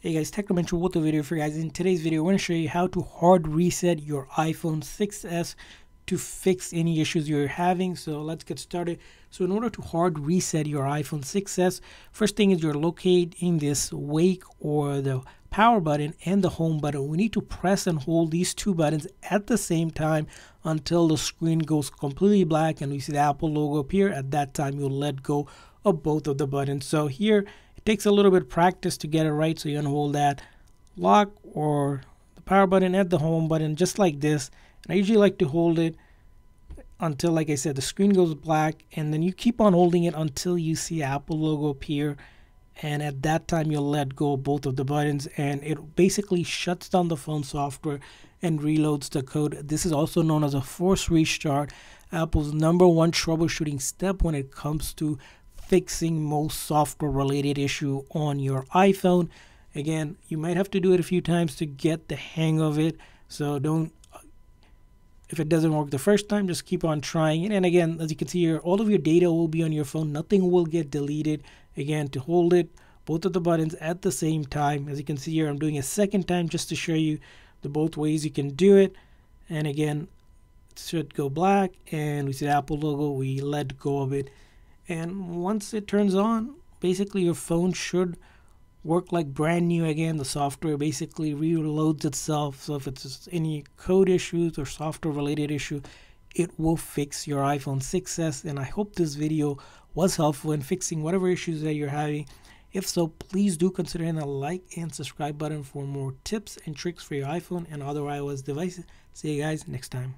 Hey guys, Technomentary with the video for you guys. In today's video, I want to show you how to hard reset your iPhone 6s to fix any issues you're having. So let's get started. So in order to hard reset your iPhone 6s, first thing is you're locating this wake or the power button and the home button. We need to press and hold these two buttons at the same time until the screen goes completely black and we see the Apple logo appear. At that time, you'll let go of both of the buttons. So here, takes a little bit of practice to get it right, so you're gonna hold that lock or the power button at the home button just like this, and I usually like to hold it until, like I said, the screen goes black, and then you keep on holding it until you see Apple logo appear, and at that time you'll let go of both of the buttons, and it basically shuts down the phone software and reloads the code. This is also known as a forced restart, Apple's #1 troubleshooting step when it comes to fixing most software related issue on your iPhone. Again, you might have to do it a few times to get the hang of it, so don't, if it doesn't work the first time, just keep on trying it. And again, as you can see here, all of your data will be on your phone, nothing will get deleted. Again, to hold it, both of the buttons at the same time. As you can see here, I'm doing a second time just to show you the both ways you can do it, and again it should go black and we see the Apple logo, we let go of it. And once it turns on, basically your phone should work like brand new again. The software basically reloads itself. So if it's any code issues or software related issue, it will fix your iPhone 6s. And I hope this video was helpful in fixing whatever issues that you're having. If so, please do consider hitting the like and subscribe button for more tips and tricks for your iPhone and other iOS devices. See you guys next time.